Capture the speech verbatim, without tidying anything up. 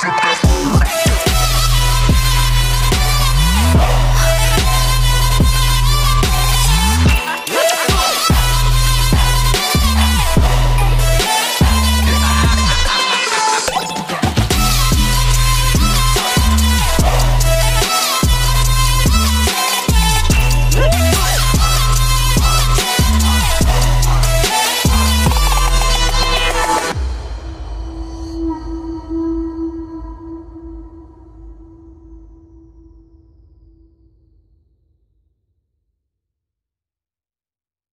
flip this.